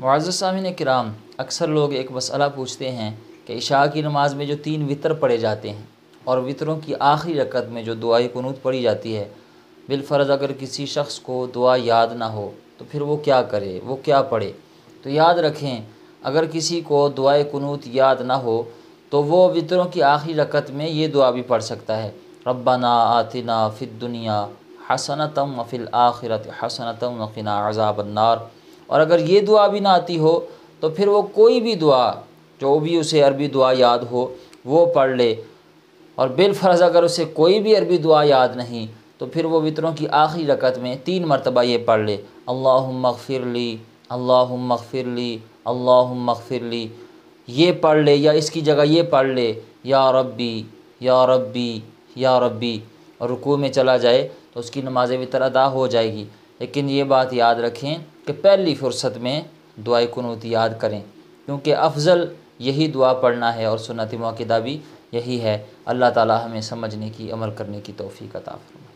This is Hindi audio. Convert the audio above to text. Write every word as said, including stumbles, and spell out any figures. मुअज़्ज़ज़ सामीन किराम, अक्सर लोग एक मसला पूछते हैं कि इशा की नमाज़ में जो तीन वितर पढ़े जाते हैं और वितरों की आखिरी रकत में जो दुआ ए कुनूत पढ़ी जाती है, बिलफ़र्ज़ अगर किसी शख्स को दुआ याद ना हो तो फिर वो क्या करे, वो क्या पढ़े? तो याद रखें, अगर किसी को दुआ ए कुनूत याद ना हो तो वो वितरों की आखिरी रकत में ये दुआ भी पढ़ सकता है, रब्बना आतिना फ़िद्दुनिया हसनतन व फ़िल आख़िरह हसनतन वक़िना अज़ाबन्नार। और अगर ये दुआ भी ना आती हो तो फिर वो कोई भी दुआ जो भी उसे अरबी दुआ याद हो वो पढ़ ले। और बिलफ़र्ज़ अगर उसे कोई भी अरबी दुआ याद नहीं तो फिर वो वितरों की आखिरी रकत में तीन मरतबा ये पढ़ ले, अल्लाहुम्मा मग़फिरली अल्लाहुम्मा मग़फिरली अल्लाहुम्मा मग़फिरली, ये पढ़ ले। या इसकी जगह ये पढ़ ले, या रब्बी या रब्बी या रब्बी। और रुकू में चला जाए तो उसकी नमाज वितर अदा हो जाएगी। लेकिन ये बात याद रखें कि पहली फ़ुर्सत में दुआ ए कुनूत याद करें, क्योंकि अफ़ज़ल यही दुआ पढ़ना है और सुन्नत-ए-मुअक्कदा भी यही है। अल्लाह ताला हमें समझने की, अमल करने की तौफ़ीक़ अता फरमाए।